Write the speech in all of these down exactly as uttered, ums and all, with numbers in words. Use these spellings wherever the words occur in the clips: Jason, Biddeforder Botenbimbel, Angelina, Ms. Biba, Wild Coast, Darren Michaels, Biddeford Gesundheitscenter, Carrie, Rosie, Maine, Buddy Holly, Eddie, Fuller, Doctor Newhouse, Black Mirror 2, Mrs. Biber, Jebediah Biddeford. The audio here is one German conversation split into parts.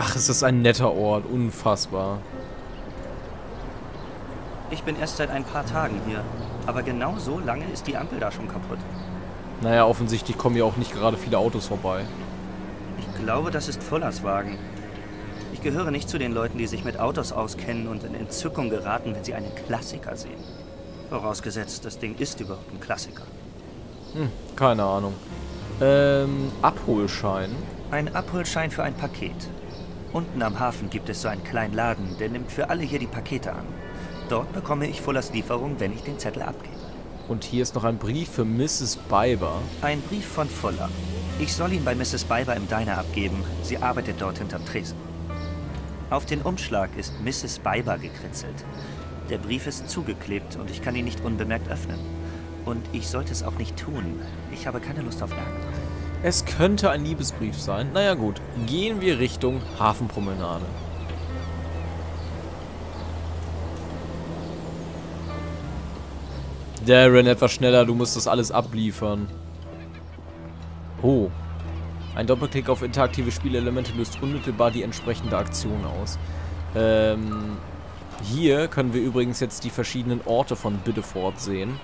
Ach, es ist ein netter Ort. Unfassbar. Ich bin erst seit ein paar Tagen hier. Aber genau so lange ist die Ampel da schon kaputt. Naja, offensichtlich kommen ja auch nicht gerade viele Autos vorbei. Ich glaube, das ist Fullers Wagen. Ich gehöre nicht zu den Leuten, die sich mit Autos auskennen und in Entzückung geraten, wenn sie einen Klassiker sehen. Vorausgesetzt, das Ding ist überhaupt ein Klassiker. Hm, keine Ahnung. Ähm, Abholschein? Ein Abholschein für ein Paket. Unten am Hafen gibt es so einen kleinen Laden, der nimmt für alle hier die Pakete an. Dort bekomme ich Fullers Lieferung, wenn ich den Zettel abgebe. Und hier ist noch ein Brief für Misses Biber. Ein Brief von Fuller. Ich soll ihn bei Misses Biber im Diner abgeben. Sie arbeitet dort hinterm Tresen. Auf den Umschlag ist Misses Biber gekritzelt. Der Brief ist zugeklebt und ich kann ihn nicht unbemerkt öffnen. Und ich sollte es auch nicht tun. Ich habe keine Lust auf Ärger. Es könnte ein Liebesbrief sein. Naja gut, gehen wir Richtung Hafenpromenade. Darren, etwas schneller, du musst das alles abliefern. Oh. Ein Doppelklick auf interaktive Spielelemente löst unmittelbar die entsprechende Aktion aus. Ähm, hier können wir übrigens jetzt die verschiedenen Orte von Biddeford sehen.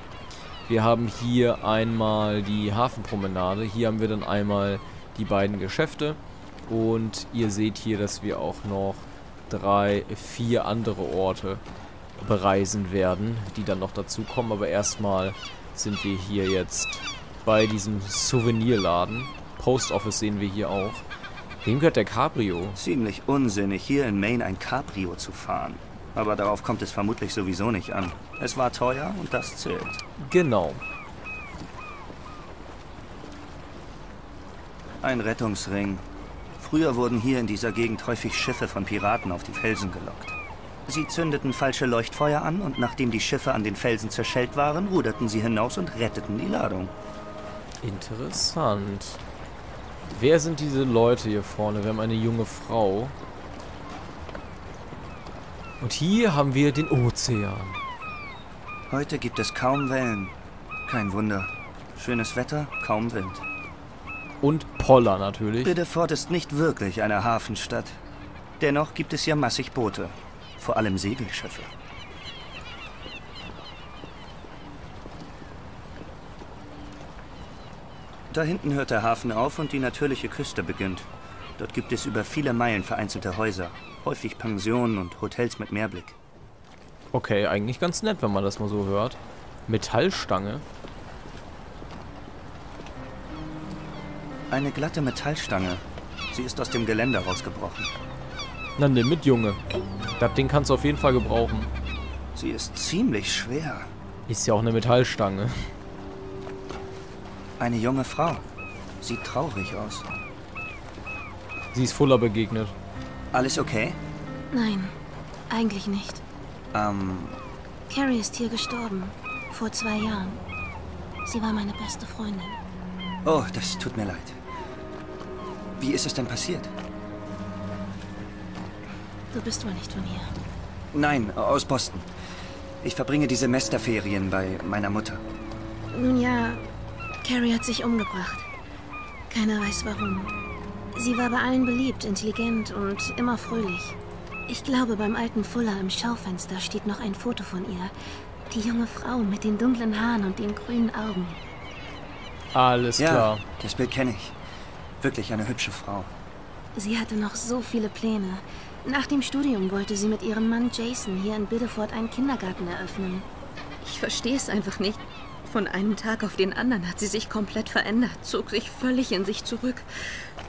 Wir haben hier einmal die Hafenpromenade, hier haben wir dann einmal die beiden Geschäfte. Und ihr seht hier, dass wir auch noch drei, vier andere Orte bereisen werden, die dann noch dazukommen. Aber erstmal sind wir hier jetzt bei diesem Souvenirladen. Post Office sehen wir hier auch. Wem gehört der Cabrio? Ziemlich unsinnig, hier in Maine ein Cabrio zu fahren. Aber darauf kommt es vermutlich sowieso nicht an. Es war teuer und das zählt. Genau. Ein Rettungsring. Früher wurden hier in dieser Gegend häufig Schiffe von Piraten auf die Felsen gelockt. Sie zündeten falsche Leuchtfeuer an und nachdem die Schiffe an den Felsen zerschellt waren, ruderten sie hinaus und retteten die Ladung. Interessant. Wer sind diese Leute hier vorne? Wir haben eine junge Frau. Und hier haben wir den Ozean. Heute gibt es kaum Wellen. Kein Wunder. Schönes Wetter, kaum Wind. Und Poller natürlich. Biddeford ist nicht wirklich eine Hafenstadt. Dennoch gibt es hier massig Boote. Vor allem Segelschiffe. Da hinten hört der Hafen auf und die natürliche Küste beginnt. Dort gibt es über viele Meilen vereinzelte Häuser. Häufig Pensionen und Hotels mit Meerblick. Okay, eigentlich ganz nett, wenn man das mal so hört. Metallstange. Eine glatte Metallstange. Sie ist aus dem Geländer rausgebrochen. Na nimm mit, Junge. Das Ding kannst du auf jeden Fall gebrauchen. Sie ist ziemlich schwer. Ist ja auch eine Metallstange. Eine junge Frau. Sieht traurig aus. Sie ist Fuller begegnet. Alles okay? Nein, eigentlich nicht. Ähm... Carrie ist hier gestorben. Vor zwei Jahren. Sie war meine beste Freundin. Oh, das tut mir leid. Wie ist es denn passiert? Du bist wohl nicht von hier. Nein, aus Boston. Ich verbringe die Semesterferien bei meiner Mutter. Nun ja, Carrie hat sich umgebracht. Keiner weiß warum. Sie war bei allen beliebt, intelligent und immer fröhlich. Ich glaube, beim alten Fuller im Schaufenster steht noch ein Foto von ihr. Die junge Frau mit den dunklen Haaren und den grünen Augen. Alles klar. Ja, das Bild kenne ich. Wirklich eine hübsche Frau. Sie hatte noch so viele Pläne. Nach dem Studium wollte sie mit ihrem Mann Jason hier in Biddeford einen Kindergarten eröffnen. Ich verstehe es einfach nicht. Von einem Tag auf den anderen hat sie sich komplett verändert, zog sich völlig in sich zurück.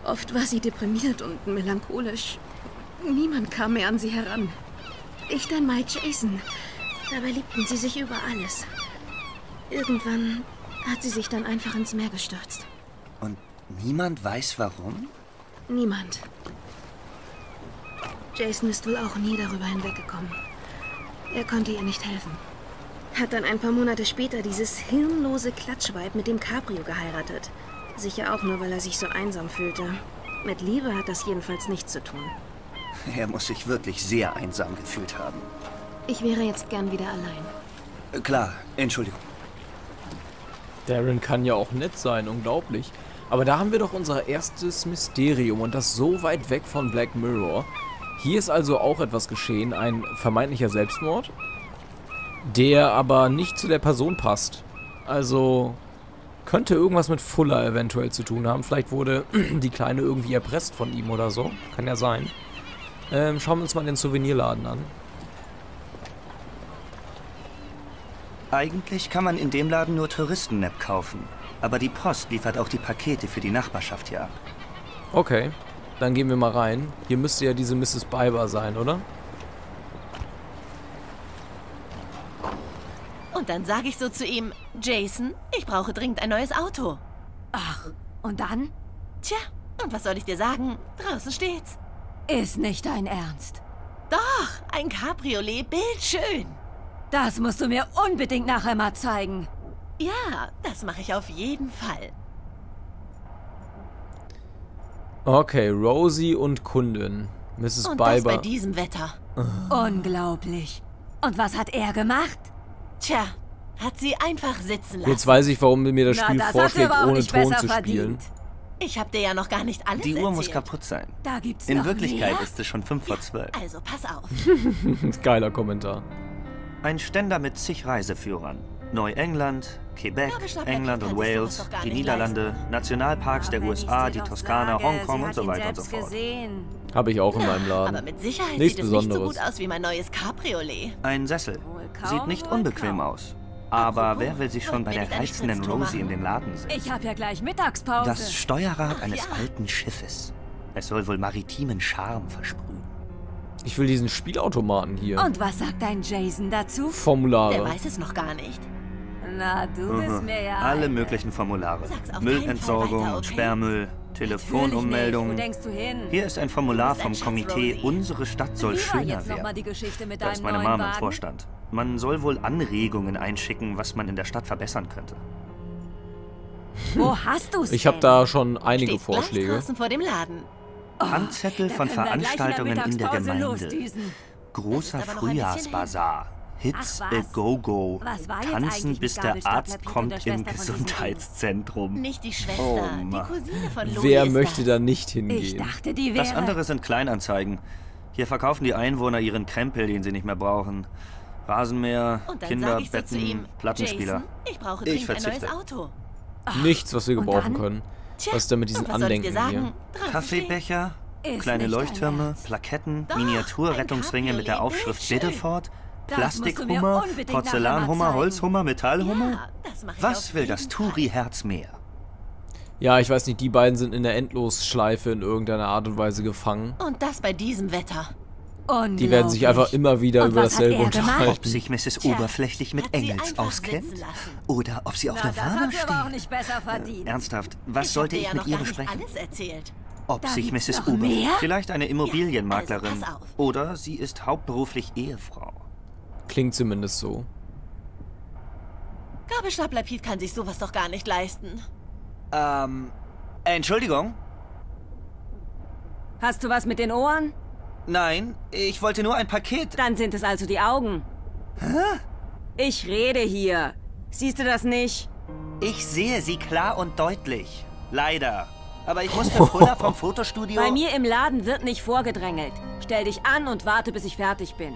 Oft war sie deprimiert und melancholisch. Niemand kam mehr an sie heran. Ich dann mal Jason. Dabei liebten sie sich über alles. Irgendwann hat sie sich dann einfach ins Meer gestürzt. Und niemand weiß warum? Niemand. Jason ist wohl auch nie darüber hinweggekommen. Er konnte ihr nicht helfen. Hat dann ein paar Monate später dieses hirnlose Klatschweib mit dem Cabrio geheiratet. Sicher auch nur, weil er sich so einsam fühlte. Mit Liebe hat das jedenfalls nichts zu tun. Er muss sich wirklich sehr einsam gefühlt haben. Ich wäre jetzt gern wieder allein. Klar, Entschuldigung. Darren kann ja auch nett sein, unglaublich. Aber da haben wir doch unser erstes Mysterium und das so weit weg von Black Mirror. Hier ist also auch etwas geschehen, ein vermeintlicher Selbstmord, der aber nicht zu der Person passt. Also könnte irgendwas mit Fuller eventuell zu tun haben. Vielleicht wurde die Kleine irgendwie erpresst von ihm oder so. Kann ja sein. Ähm, schauen wir uns mal den Souvenirladen an. Eigentlich kann man in dem Laden nur Touristen-Nap kaufen. Aber die Post liefert auch die Pakete für die Nachbarschaft hier ab. Okay, dann gehen wir mal rein. Hier müsste ja diese Misses Biber sein, oder? Und dann sage ich so zu ihm, Jason, ich brauche dringend ein neues Auto. Ach, und dann? Tja, und was soll ich dir sagen? Draußen steht's. Ist nicht dein Ernst. Doch, ein Cabriolet, bildschön. Das musst du mir unbedingt nachher mal zeigen. Ja, das mache ich auf jeden Fall. Okay, Rosie und Kundin. Misses Biber. Und das bei diesem Wetter. Unglaublich. Und was hat er gemacht? Tja, hat sie einfach sitzen lassen. Jetzt weiß ich, warum mir das Spiel vorschlägt, ohne Ton zu spielen. Ich hab dir ja noch gar nicht alles erzählt. Die Uhr muss kaputt sein. Da gibt's noch mehr. In Wirklichkeit ist es schon fünf vor zwölf. Also pass auf. Geiler Kommentar. Ein Ständer mit zig Reiseführern. Neuengland, Quebec, England und Wales, die Niederlande, Nationalparks der U S A, die Toskana, Hongkong und so weiter und so fort. Habe ich auch in meinem Laden. Aber mit Sicherheit sieht es nicht so gut aus wie mein neues Cabriolet. Ein Sessel. Sieht nicht unbequem aus. Aber wer will sich schon bei der reizenden Rosie in den Laden sehen? Ich habe ja gleich Mittagspause. Das Steuerrad eines alten Schiffes. Es soll wohl maritimen Charme versprühen. Ich will diesen Spielautomaten hier. Und was sagt dein Jason dazu? Formulare. Der weiß es noch gar nicht. Na, du bist mir ja alle möglichen Formulare. Müllentsorgung, weiter, okay? Sperrmüll, Telefonummeldung. Hier ist ein Formular vom Komitee Unsere Stadt soll schöner werden. Da ist meine Mom im Vorstand. Man soll wohl Anregungen einschicken, was man in der Stadt verbessern könnte. Wo hast du's denn? Ich habe da schon einige Steht Vorschläge. Draußen vor dem Laden. Oh, Handzettel von Veranstaltungen in der Gemeinde. Großer Frühjahrsbazar. Hits a go-go. Tanzen, bis der Arzt kommt im Gesundheitszentrum. Nicht die Schwester, oh Mann. Die Cousine von Louis. Wer möchte da nicht hingehen? Ich dachte, die wäre... Das andere sind Kleinanzeigen. Hier verkaufen die Einwohner ihren Krempel, den sie nicht mehr brauchen. Rasenmäher, Kinder, Betten, ihm, Plattenspieler. Jason, ich brauche ich verzichte. Ein neues Auto. Ach, nichts, was wir gebrauchen können. Tja, was ist denn mit diesen Andenken hier? Kaffeebecher, kleine Leuchttürme, Plaketten, Miniaturrettungsringe mit der Aufschrift Biddeford. Plastikhummer, Porzellanhummer, Holzhummer, Metallhummer? Ja, was will das Turi-Herz mehr? Ja, ich weiß nicht, die beiden sind in der Endlosschleife in irgendeiner Art und Weise gefangen. Und das bei diesem Wetter. Die werden sich einfach immer wieder und über dasselbe unterhalten. Ob sich Misses Tja, oberflächlich mit Engels auskennt? Oder ob sie auf Na, der Fahne steht? Äh, ernsthaft, was ich sollte ich ja mit ihr besprechen? Ob da sich Misses Biber, vielleicht eine Immobilienmaklerin, ja, also oder sie ist hauptberuflich Ehefrau. Klingt zumindest so. Gabelstapler Piet kann sich sowas doch gar nicht leisten. Ähm, Entschuldigung? Hast du was mit den Ohren? Nein, ich wollte nur ein Paket. Dann sind es also die Augen. Hä? Ich rede hier. Siehst du das nicht? Ich sehe sie klar und deutlich. Leider. Aber ich muss für Fuller vom Fotostudio... Bei mir im Laden wird nicht vorgedrängelt. Stell dich an und warte, bis ich fertig bin.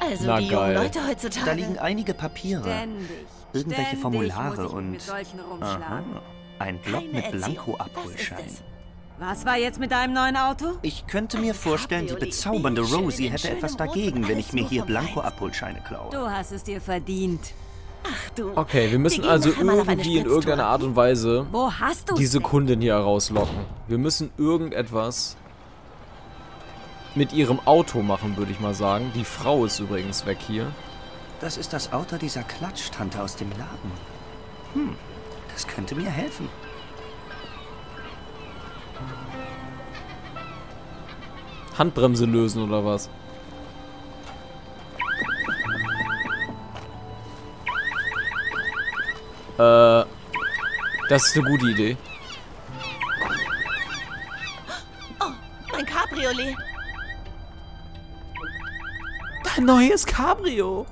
Also Na die geil. Leute heutzutage. Da liegen einige Papiere, ständig, irgendwelche ständig Formulare und aha, ein Block mit Blanko-Abholschein. Was war jetzt mit deinem neuen Auto? Ich könnte mir vorstellen, die bezaubernde Rosie hätte etwas dagegen, wenn ich mir hier Blanko-Abholscheine klaue. Du hast es dir verdient. Ach du. Okay, wir müssen wir also irgendwie in irgendeiner Art und Weise Wo hast diese Kundin hier rauslocken. Wir müssen irgendetwas... mit ihrem Auto machen, würde ich mal sagen. Die Frau ist übrigens weg hier. Das ist das Auto dieser Klatschtante aus dem Laden. Hm, das könnte mir helfen. Handbremse lösen oder was? Äh, das ist eine gute Idee. Oh, mein Cabriolet. Ein neues Cabrio.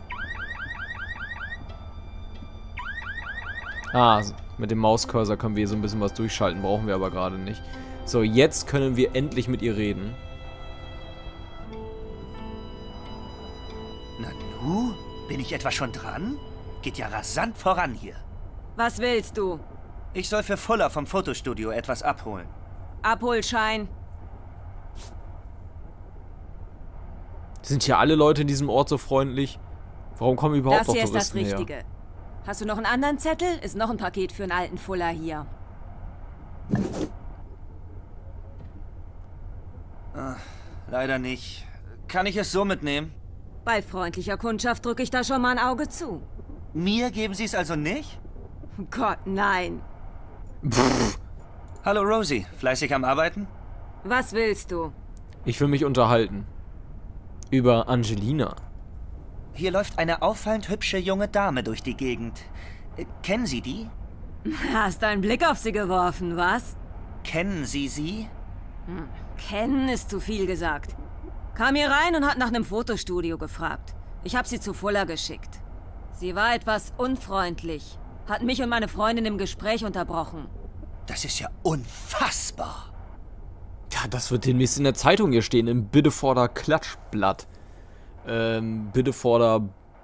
Ah, Mit dem Mauscursor können wir hier so ein bisschen was durchschalten, brauchen wir aber gerade nicht. So, jetzt können wir endlich mit ihr reden. Na nu, bin ich etwa schon dran? Geht ja rasant voran hier. Was willst du? Ich soll für Fuller vom Fotostudio etwas abholen. Abholschein. Sind hier alle Leute in diesem Ort so freundlich? Warum kommen überhaupt noch Touristen her? Das hier ist das Richtige. Hast du noch einen anderen Zettel? Ist noch ein Paket für einen alten Fuller hier. Ach, leider nicht. Kann ich es so mitnehmen? Bei freundlicher Kundschaft drücke ich da schon mal ein Auge zu. Mir geben Sie es also nicht? Gott, nein. Pff. Hallo Rosie, fleißig am Arbeiten? Was willst du? Ich will mich unterhalten. Über Angelina. Hier läuft eine auffallend hübsche junge Dame durch die Gegend. Äh, kennen Sie die? Hast einen Blick auf sie geworfen, was? Kennen Sie sie? Hm, kennen ist zu viel gesagt. Kam hier rein und hat nach einem Fotostudio gefragt. Ich habe sie zu Fuller geschickt. Sie war etwas unfreundlich. Hat mich und meine Freundin im Gespräch unterbrochen. Das ist ja unfassbar. Ja, das wird demnächst in der Zeitung hier stehen, im Biddeforder Klatschblatt. Ähm, Biddeforder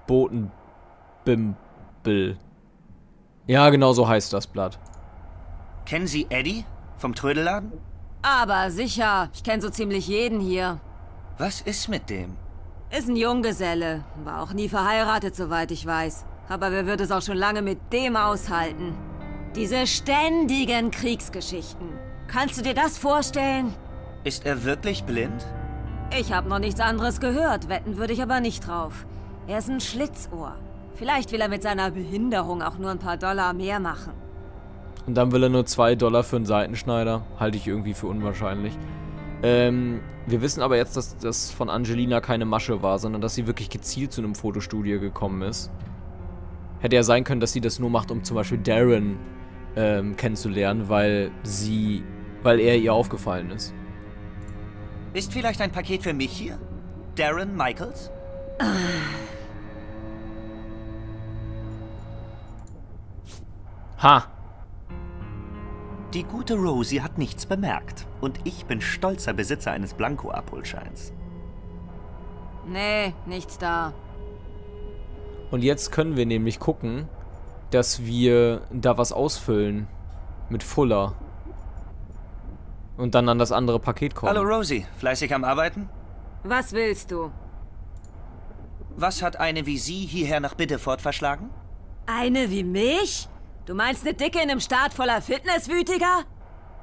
Botenbimbel. Ja, genau so heißt das Blatt. Kennen Sie Eddie vom Trödelladen? Aber sicher, ich kenne so ziemlich jeden hier. Was ist mit dem? Ist ein Junggeselle, war auch nie verheiratet, soweit ich weiß. Aber wer wird es auch schon lange mit dem aushalten? Diese ständigen Kriegsgeschichten. Kannst du dir das vorstellen? Ist er wirklich blind? Ich habe noch nichts anderes gehört, wetten würde ich aber nicht drauf. Er ist ein Schlitzohr. Vielleicht will er mit seiner Behinderung auch nur ein paar Dollar mehr machen. Und dann will er nur zwei Dollar für einen Seitenschneider. Halte ich irgendwie für unwahrscheinlich. Ähm, wir wissen aber jetzt, dass das von Angelina keine Masche war, sondern dass sie wirklich gezielt zu einem Fotostudio gekommen ist. Hätte ja sein können, dass sie das nur macht, um zum Beispiel Darren ähm, kennenzulernen, weil sie, weil er ihr aufgefallen ist. Ist vielleicht ein Paket für mich hier? Darren Michaels? Ha! Die gute Rosie hat nichts bemerkt. Und ich bin stolzer Besitzer eines Blanko-Abholscheins. Nee, nichts da. Und jetzt können wir nämlich gucken, dass wir da was ausfüllen mit Fuller. Und dann an das andere Paket kommen. Hallo Rosie, fleißig am Arbeiten? Was willst du? Was hat eine wie Sie hierher nach Biddeford verschlagen? Eine wie mich? Du meinst eine Dicke in einem Staat voller Fitnesswütiger?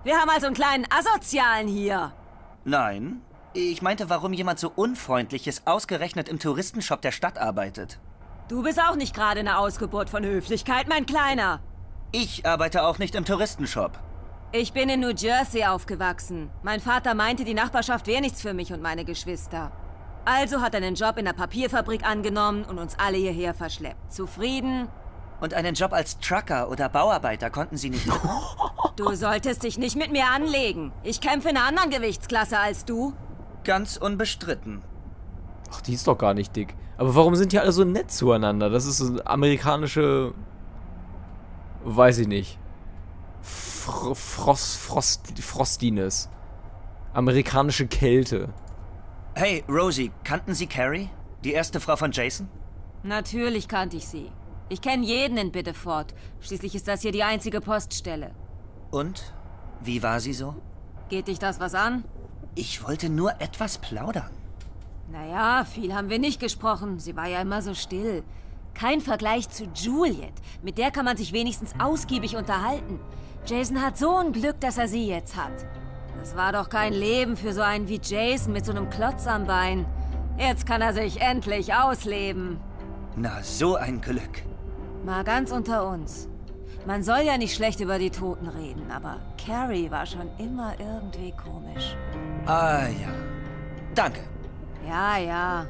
Wir haben also einen kleinen Asozialen hier. Nein, ich meinte, warum jemand so Unfreundliches ausgerechnet im Touristenshop der Stadt arbeitet. Du bist auch nicht gerade eine Ausgeburt von Höflichkeit, mein Kleiner. Ich arbeite auch nicht im Touristenshop. Ich bin in New Jersey aufgewachsen. Mein Vater meinte, die Nachbarschaft wäre nichts für mich und meine Geschwister. Also hat er einen Job in der Papierfabrik angenommen und uns alle hierher verschleppt. Zufrieden? Und einen Job als Trucker oder Bauarbeiter konnten sie nicht machen. Du solltest dich nicht mit mir anlegen. Ich kämpfe in einer anderen Gewichtsklasse als du. Ganz unbestritten. Ach, die ist doch gar nicht dick. Aber warum sind die alle so nett zueinander? Das ist so amerikanische... Weiß ich nicht. Fr Frost, Frost, Frostines. Amerikanische Kälte. Hey, Rosie, kannten Sie Carrie? Die erste Frau von Jason? Natürlich kannte ich sie. Ich kenne jeden in Biddeford. Schließlich ist das hier die einzige Poststelle. Und? Wie war sie so? Geht dich das was an? Ich wollte nur etwas plaudern. Naja, viel haben wir nicht gesprochen. Sie war ja immer so still. Kein Vergleich zu Juliet. Mit der kann man sich wenigstens ausgiebig unterhalten. Jason hat so ein Glück, dass er sie jetzt hat. Das war doch kein Leben für so einen wie Jason mit so einem Klotz am Bein. Jetzt kann er sich endlich ausleben. Na, so ein Glück. Mal ganz unter uns. Man soll ja nicht schlecht über die Toten reden, aber Carrie war schon immer irgendwie komisch. Ah ja. Danke. Ja, ja.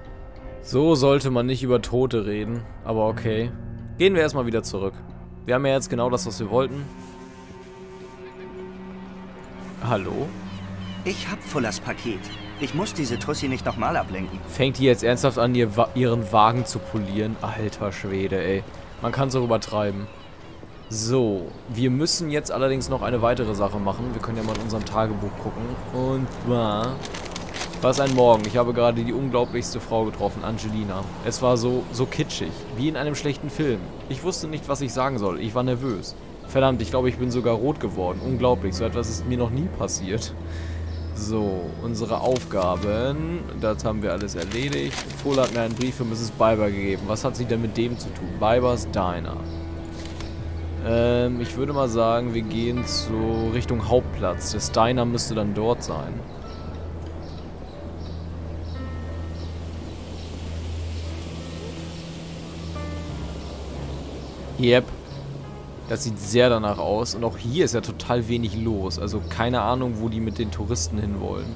So sollte man nicht über Tote reden, aber okay. Gehen wir erstmal wieder zurück. Wir haben ja jetzt genau das, was wir wollten. Hallo? Ich hab Fullers Paket. Ich muss diese Tussi nicht nochmal ablenken. Fängt die jetzt ernsthaft an, ihren Wagen zu polieren? Alter Schwede, ey. Man kann so übertreiben. So, wir müssen jetzt allerdings noch eine weitere Sache machen. Wir können ja mal in unserem Tagebuch gucken. Und zwar, was ein Morgen. Ich habe gerade die unglaublichste Frau getroffen, Angelina. Es war so, so kitschig, wie in einem schlechten Film. Ich wusste nicht, was ich sagen soll. Ich war nervös. Verdammt, ich glaube, ich bin sogar rot geworden. Unglaublich, so etwas ist mir noch nie passiert. So, unsere Aufgaben. Das haben wir alles erledigt. Fuller hat mir einen Brief für Misses Biber gegeben. Was hat sie denn mit dem zu tun? Bibers Diner. Ähm, ich würde mal sagen, wir gehen zu Richtung Hauptplatz. Das Diner müsste dann dort sein. Yep. Das sieht sehr danach aus. Und auch hier ist ja total wenig los. Also keine Ahnung, wo die mit den Touristen hinwollen.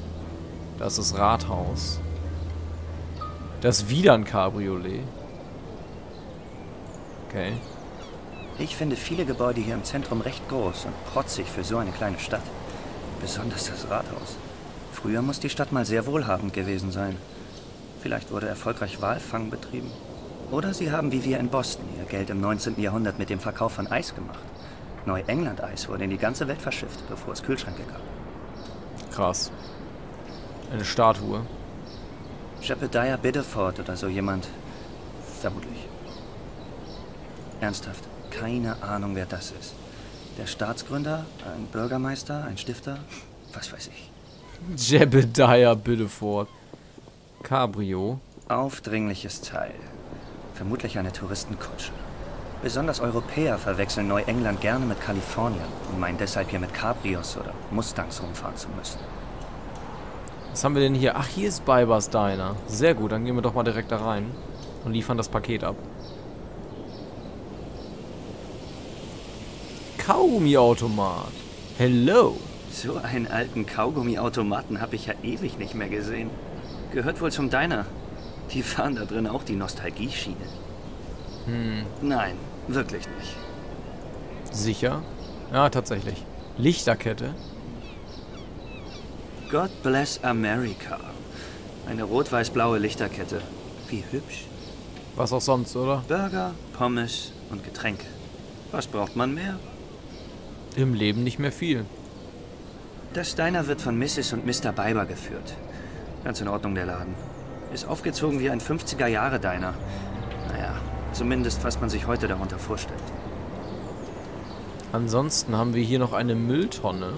Da ist das Rathaus. Das ist wieder ein Cabriolet. Okay. Ich finde viele Gebäude hier im Zentrum recht groß und protzig für so eine kleine Stadt. Besonders das Rathaus. Früher muss die Stadt mal sehr wohlhabend gewesen sein. Vielleicht wurde erfolgreich Walfang betrieben. Oder sie haben, wie wir in Boston, ihr Geld im neunzehnten Jahrhundert mit dem Verkauf von Eis gemacht. Neuengland-Eis wurde in die ganze Welt verschifft, bevor es Kühlschränke gab. Krass. Eine Statue. Jebediah Biddeford oder so jemand. Vermutlich. Ernsthaft, keine Ahnung, wer das ist. Der Staatsgründer, ein Bürgermeister, ein Stifter, was weiß ich. Jebediah Biddeford. Cabrio. Aufdringliches Teil. Vermutlich eine Touristenkutsche. Besonders Europäer verwechseln Neuengland gerne mit Kalifornien und meinen deshalb hier mit Cabrios oder Mustangs rumfahren zu müssen. Was haben wir denn hier? Ach, hier ist Bibers Diner. Sehr gut, dann gehen wir doch mal direkt da rein und liefern das Paket ab. Kaugummiautomat. Hello. So einen alten Kaugummiautomaten habe ich ja ewig nicht mehr gesehen. Gehört wohl zum Diner. Die fahren da drin auch die Nostalgie-Schiene. Hm. Nein, wirklich nicht. Sicher? Ja, tatsächlich. Lichterkette. God bless America. Eine rot-weiß-blaue Lichterkette. Wie hübsch. Was auch sonst, oder? Burger, Pommes und Getränke. Was braucht man mehr? Im Leben nicht mehr viel. Das Diner wird von Misses und Mister Biber geführt. Ganz in Ordnung, der Laden. Ist aufgezogen wie ein fünfziger-Jahre-Diner. Naja, zumindest was man sich heute darunter vorstellt. Ansonsten haben wir hier noch eine Mülltonne.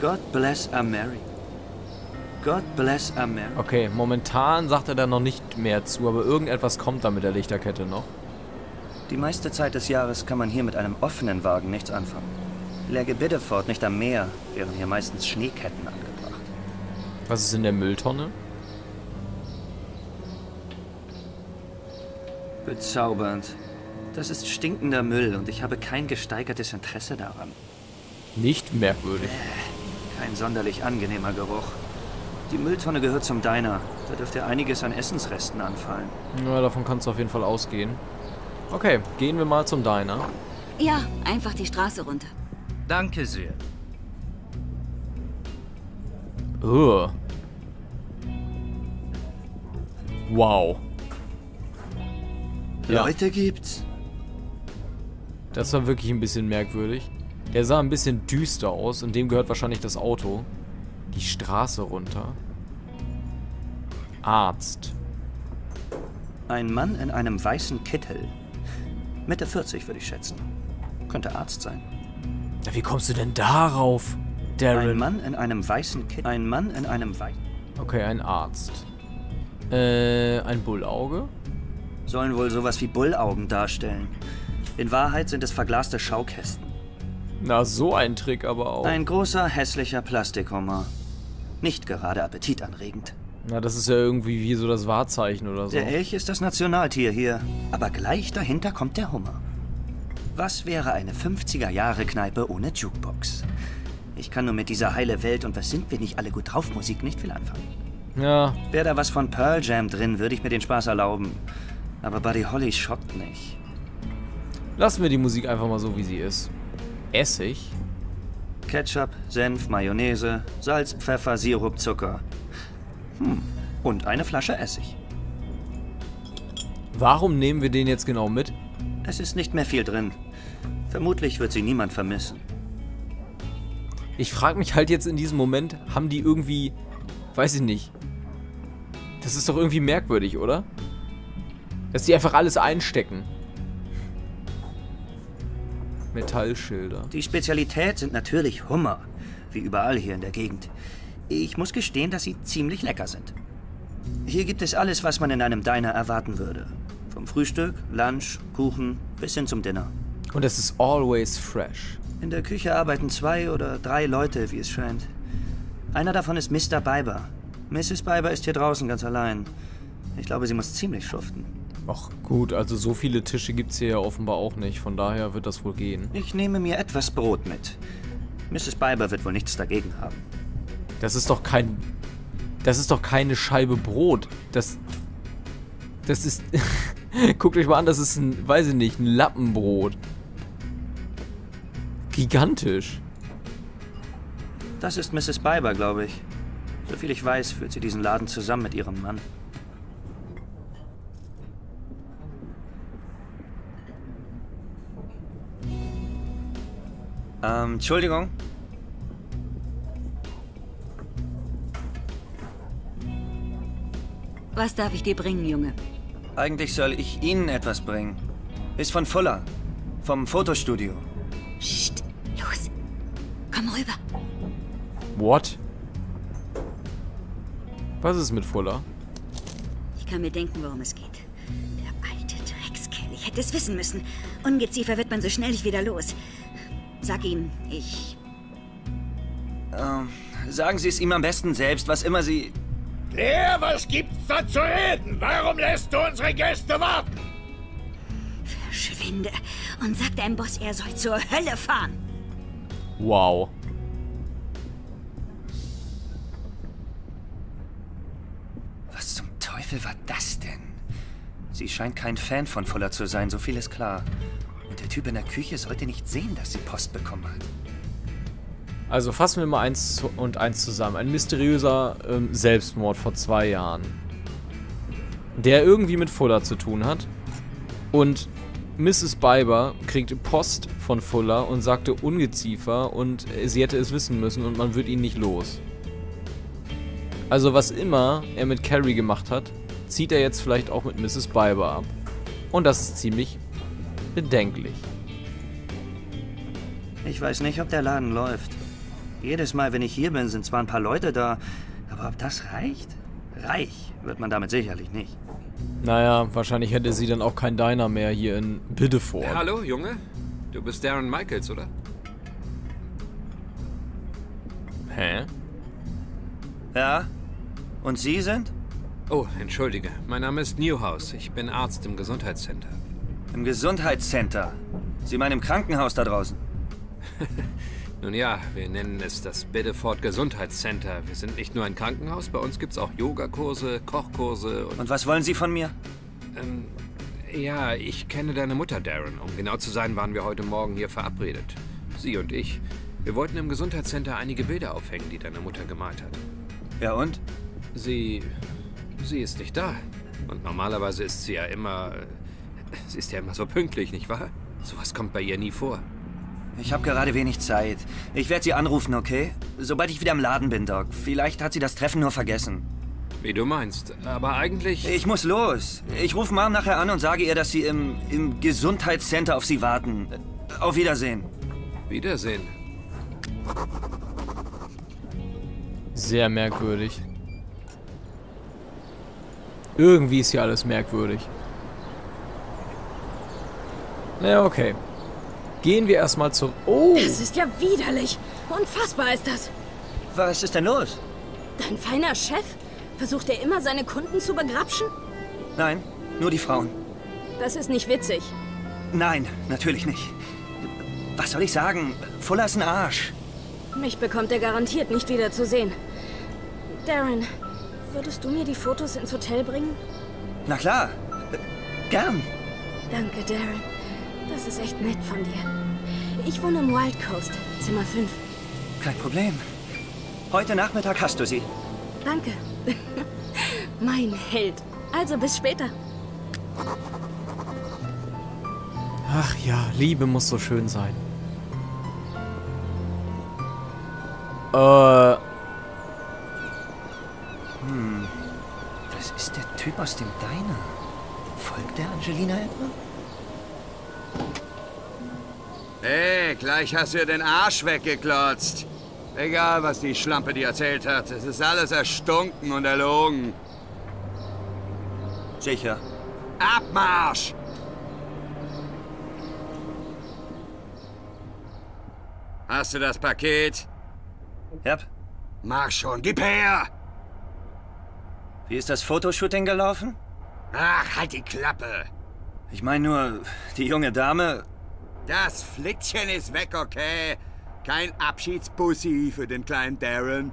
God bless America. God bless America. Okay, momentan sagt er da noch nicht mehr zu, aber irgendetwas kommt da mit der Lichterkette noch. Die meiste Zeit des Jahres kann man hier mit einem offenen Wagen nichts anfangen. Läge Biddeford nicht am Meer, wären hier meistens Schneeketten angebracht. Was ist in der Mülltonne? Bezaubernd. Das ist stinkender Müll und ich habe kein gesteigertes Interesse daran. Nicht merkwürdig. Kein sonderlich angenehmer Geruch. Die Mülltonne gehört zum Diner. Da dürfte einiges an Essensresten anfallen. Ja, davon kannst du auf jeden Fall ausgehen. Okay, gehen wir mal zum Diner. Ja, einfach die Straße runter. Danke sehr. Oh. Wow. Ja. Leute gibt's. Das war wirklich ein bisschen merkwürdig. Der sah ein bisschen düster aus und dem gehört wahrscheinlich das Auto. Die Straße runter. Arzt. Ein Mann in einem weißen Kittel. Mitte vierzig würde ich schätzen. Könnte Arzt sein. Ja, wie kommst du denn darauf? Darren. Ein Mann in einem weißen Kittel. Ein Mann in einem weißen. Okay, ein Arzt. Äh, ein Bullauge? Sollen wohl sowas wie Bullaugen darstellen. In Wahrheit sind es verglaste Schaukästen. Na, so ein Trick aber auch. Ein großer, hässlicher Plastikhomer. Nicht gerade appetitanregend. Na, das ist ja irgendwie wie so das Wahrzeichen oder so. Der Elch ist das Nationaltier hier. Aber gleich dahinter kommt der Hummer. Was wäre eine fünfziger-Jahre-Kneipe ohne Jukebox? Ich kann nur mit dieser heile Welt und was sind wir nicht alle gut drauf Musik nicht viel anfangen. Ja. Wäre da was von Pearl Jam drin, würde ich mir den Spaß erlauben. Aber Buddy Holly schockt nicht. Lassen wir die Musik einfach mal so, wie sie ist. Essig. Ketchup, Senf, Mayonnaise, Salz, Pfeffer, Sirup, Zucker. Hm. Und eine Flasche Essig. Warum nehmen wir den jetzt genau mit? Es ist nicht mehr viel drin. Vermutlich wird sie niemand vermissen. Ich frage mich halt jetzt in diesem Moment, haben die irgendwie... Weiß ich nicht. Das ist doch irgendwie merkwürdig, oder? Dass die einfach alles einstecken. Metallschilder. Die Spezialität sind natürlich Hummer. Wie überall hier in der Gegend. Ich muss gestehen, dass sie ziemlich lecker sind. Hier gibt es alles, was man in einem Diner erwarten würde. Vom Frühstück, Lunch, Kuchen bis hin zum Dinner. Und es ist always fresh. In der Küche arbeiten zwei oder drei Leute, wie es scheint. Einer davon ist Mister Biber. Missus Biber ist hier draußen ganz allein. Ich glaube, sie muss ziemlich schuften. Ach gut, also so viele Tische gibt es hier ja offenbar auch nicht. Von daher wird das wohl gehen. Ich nehme mir etwas Brot mit. Missus Biber wird wohl nichts dagegen haben. Das ist doch kein... Das ist doch keine Scheibe Brot. Das... Das ist... Guckt euch mal an, das ist ein... Weiß ich nicht, ein Lappenbrot. Gigantisch. Das ist Missus Biber, glaube ich. Soviel ich weiß, führt sie diesen Laden zusammen mit ihrem Mann. Ähm, Entschuldigung. Was darf ich dir bringen, Junge? Eigentlich soll ich Ihnen etwas bringen. Ist von Fuller. Vom Fotostudio. Psst, los. Komm rüber. What? Was ist mit Fuller? Ich kann mir denken, worum es geht. Der alte Dreckskerl. Ich hätte es wissen müssen. Ungeziefer wird man so schnell nicht wieder los. Sag ihm, ich... Ähm, sagen Sie es ihm am besten selbst, was immer Sie... Ja, was gibt's da zu reden? Warum lässt du unsere Gäste warten? Verschwinde und sag deinem Boss, er soll zur Hölle fahren. Wow. Was zum Teufel war das denn? Sie scheint kein Fan von Fuller zu sein, so viel ist klar. Und der Typ in der Küche sollte nicht sehen, dass sie Post bekommen hat. Also fassen wir mal eins und eins zusammen. Ein mysteriöser ähm, Selbstmord vor zwei Jahren. Der irgendwie mit Fuller zu tun hat. Und Missus Biber kriegte Post von Fuller und sagte Ungeziefer und sie hätte es wissen müssen und man wird ihn nicht los. Also was immer er mit Carrie gemacht hat, zieht er jetzt vielleicht auch mit Missus Biber ab. Und das ist ziemlich bedenklich. Ich weiß nicht, ob der Laden läuft. Jedes Mal, wenn ich hier bin, sind zwar ein paar Leute da, aber ob das reicht? Reich wird man damit sicherlich nicht. Naja, wahrscheinlich hätte sie dann auch kein Diner mehr hier in Biddeford. Hey, hallo, Junge. Du bist Darren Michaels, oder? Hä? Ja. Und Sie sind? Oh, entschuldige. Mein Name ist Newhouse. Ich bin Arzt im Gesundheitscenter. Im Gesundheitscenter? Sie meinen im Krankenhaus da draußen? Nun ja, wir nennen es das Biddeford Gesundheitscenter. Wir sind nicht nur ein Krankenhaus, bei uns gibt's auch Yogakurse, Kochkurse und... Und was wollen Sie von mir? Ähm, ja, ich kenne deine Mutter, Darren. Um genau zu sein, waren wir heute Morgen hier verabredet. Sie und ich. Wir wollten im Gesundheitscenter einige Bilder aufhängen, die deine Mutter gemalt hat. Ja und? Sie... sie ist nicht da. Und normalerweise ist sie ja immer... Sie ist ja immer so pünktlich, nicht wahr? Sowas kommt bei ihr nie vor. Ich habe gerade wenig Zeit. Ich werde sie anrufen, okay? Sobald ich wieder im Laden bin, Doc. Vielleicht hat sie das Treffen nur vergessen. Wie du meinst, aber eigentlich... Ich muss los. Ich rufe Mom nachher an und sage ihr, dass sie im, im Gesundheitscenter auf sie warten. Auf Wiedersehen. Wiedersehen. Sehr merkwürdig. Irgendwie ist hier alles merkwürdig. Ja, okay. Gehen wir erstmal zurück. Oh! Das ist ja widerlich. Unfassbar ist das. Was ist denn los? Dein feiner Chef? Versucht er immer, seine Kunden zu begrapschen? Nein, nur die Frauen. Das ist nicht witzig. Nein, natürlich nicht. Was soll ich sagen? Fuller ist ein Arsch. Mich bekommt er garantiert nicht wieder zu sehen. Darren, würdest du mir die Fotos ins Hotel bringen? Na klar. Gern. Danke, Darren. Das ist echt nett von dir. Ich wohne im Wild Coast, Zimmer fünf. Kein Problem. Heute Nachmittag hast du sie. Danke. Mein Held. Also bis später. Ach ja, Liebe muss so schön sein. Äh. Hm. Das ist der Typ aus dem Diner. Folgt der Angelina etwa? Hey, gleich hast du ihr den Arsch weggeklotzt. Egal, was die Schlampe dir erzählt hat. Es ist alles erstunken und erlogen. Sicher. Abmarsch! Hast du das Paket? Ja. Mach schon, gib her! Wie ist das Fotoshooting gelaufen? Ach, halt die Klappe! Ich meine nur, die junge Dame... Das Flittchen ist weg, okay? Kein Abschiedsbussi für den kleinen Darren.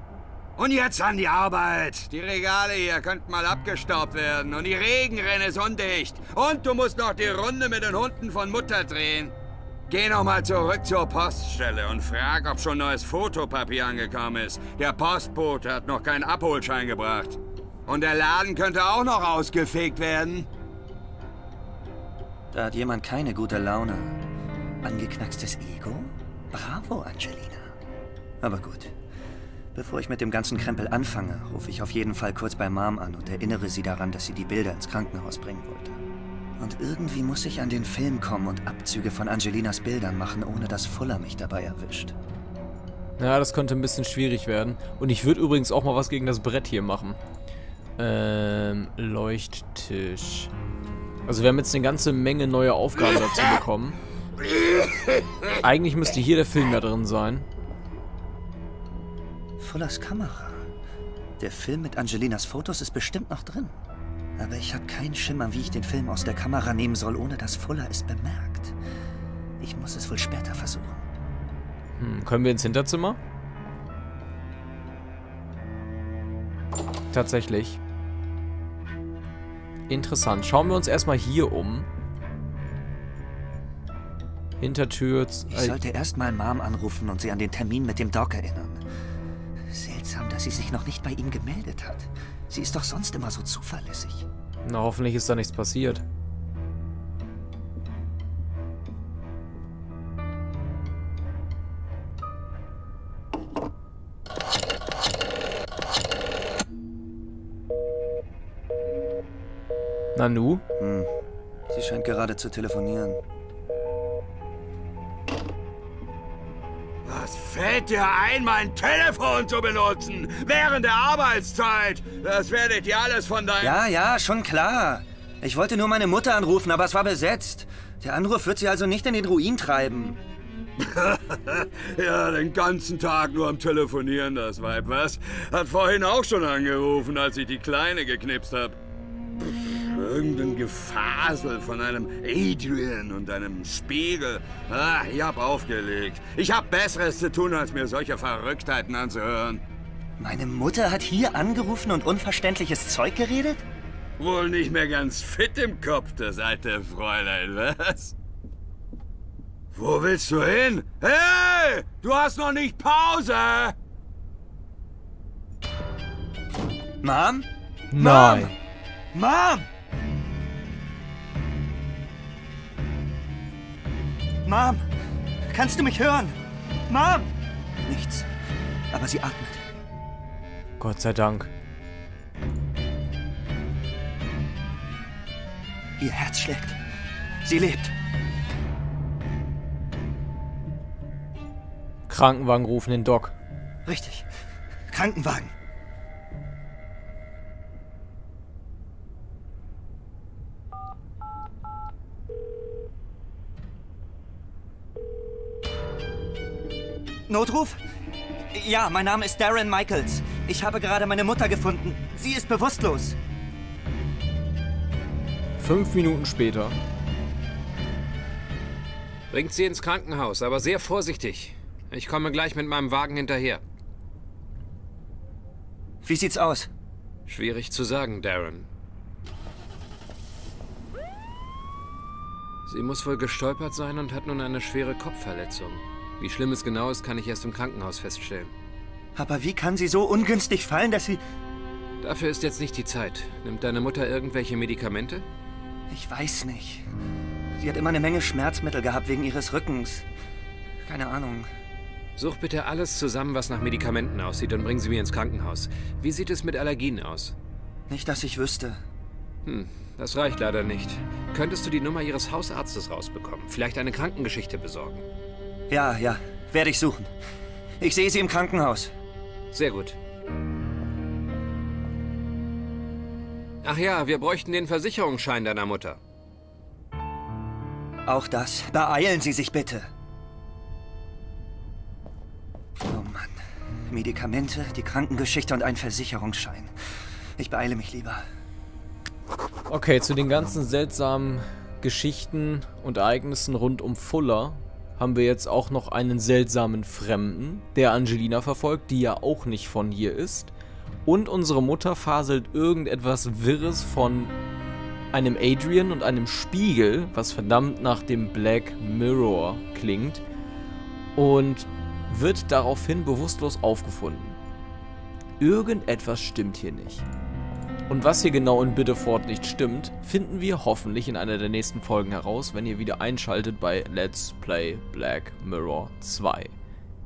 Und jetzt an die Arbeit! Die Regale hier könnten mal abgestaubt werden und die Regenrinne ist undicht. Und du musst noch die Runde mit den Hunden von Mutter drehen. Geh nochmal zurück zur Poststelle und frag, ob schon neues Fotopapier angekommen ist. Der Postbote hat noch keinen Abholschein gebracht. Und der Laden könnte auch noch ausgefegt werden. Da hat jemand keine gute Laune. Angeknackstes Ego? Bravo, Angelina. Aber gut. Bevor ich mit dem ganzen Krempel anfange, rufe ich auf jeden Fall kurz bei Mom an und erinnere sie daran, dass sie die Bilder ins Krankenhaus bringen wollte. Und irgendwie muss ich an den Film kommen und Abzüge von Angelinas Bildern machen, ohne dass Fuller mich dabei erwischt. Ja, das könnte ein bisschen schwierig werden. Und ich würde übrigens auch mal was gegen das Brett hier machen. Ähm, Leuchttisch. Also wir haben jetzt eine ganze Menge neue Aufgaben dazu bekommen. Eigentlich müsste hier der Film ja drin sein. Fullers Kamera. Der Film mit Angelinas Fotos ist bestimmt noch drin. Aber ich habe keinen Schimmer, wie ich den Film aus der Kamera nehmen soll, ohne dass Fuller es bemerkt. Ich muss es wohl später versuchen. Hm, können wir ins Hinterzimmer? Tatsächlich. Interessant. Schauen wir uns erstmal hier um. Hintertür... Ich sollte erstmal Mom anrufen und sie an den Termin mit dem Doc erinnern. Seltsam, dass sie sich noch nicht bei ihm gemeldet hat. Sie ist doch sonst immer so zuverlässig. Na, hoffentlich ist da nichts passiert. Nanu? Hm. Sie scheint gerade zu telefonieren. Was fällt dir ein, mein Telefon zu benutzen? Während der Arbeitszeit? Das werdet ihr alles von deinem... Ja, ja, schon klar. Ich wollte nur meine Mutter anrufen, aber es war besetzt. Der Anruf wird sie also nicht in den Ruin treiben. Ja, den ganzen Tag nur am Telefonieren, das Weib, was? Hat vorhin auch schon angerufen, als ich die Kleine geknipst habe. Irgendein Gefasel von einem Adrian und einem Spiegel. Ah, ich hab aufgelegt. Ich hab Besseres zu tun, als mir solche Verrücktheiten anzuhören. Meine Mutter hat hier angerufen und unverständliches Zeug geredet? Wohl nicht mehr ganz fit im Kopf, das alte Fräulein, was? Wo willst du hin? Hey, du hast noch nicht Pause! Mom? Nein. Mom! Mom! Mom, kannst du mich hören? Mom! Nichts, aber sie atmet. Gott sei Dank. Ihr Herz schlägt. Sie lebt. Krankenwagen rufen den Doc. Richtig. Krankenwagen. Notruf? Ja, mein Name ist Darren Michaels. Ich habe gerade meine Mutter gefunden. Sie ist bewusstlos. Fünf Minuten später. Bringt sie ins Krankenhaus, aber sehr vorsichtig. Ich komme gleich mit meinem Wagen hinterher. Wie sieht's aus? Schwierig zu sagen, Darren. Sie muss wohl gestolpert sein und hat nun eine schwere Kopfverletzung. Wie schlimm es genau ist, kann ich erst im Krankenhaus feststellen. Aber wie kann sie so ungünstig fallen, dass sie... Dafür ist jetzt nicht die Zeit. Nimmt deine Mutter irgendwelche Medikamente? Ich weiß nicht. Sie hat immer eine Menge Schmerzmittel gehabt wegen ihres Rückens. Keine Ahnung. Such bitte alles zusammen, was nach Medikamenten aussieht, und bring sie mir ins Krankenhaus. Wie sieht es mit Allergien aus? Nicht, dass ich wüsste. Hm, das reicht leider nicht. Könntest du die Nummer ihres Hausarztes rausbekommen? Vielleicht eine Krankengeschichte besorgen? Ja, ja. Werde ich suchen. Ich sehe sie im Krankenhaus. Sehr gut. Ach ja, wir bräuchten den Versicherungsschein deiner Mutter. Auch das. Beeilen Sie sich bitte. Oh Mann. Medikamente, die Krankengeschichte und ein Versicherungsschein. Ich beeile mich lieber. Okay, zu den ganzen seltsamen Geschichten und Ereignissen rund um Fuller haben wir jetzt auch noch einen seltsamen Fremden, der Angelina verfolgt, die ja auch nicht von hier ist. Und unsere Mutter faselt irgendetwas Wirres von einem Adrian und einem Spiegel, was verdammt nach dem Black Mirror klingt, und wird daraufhin bewusstlos aufgefunden. Irgendetwas stimmt hier nicht. Und was hier genau in Biddeford nicht stimmt, finden wir hoffentlich in einer der nächsten Folgen heraus, wenn ihr wieder einschaltet bei Let's Play Black Mirror zwei.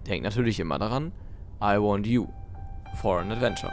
Denkt natürlich immer daran, I want you for an adventure.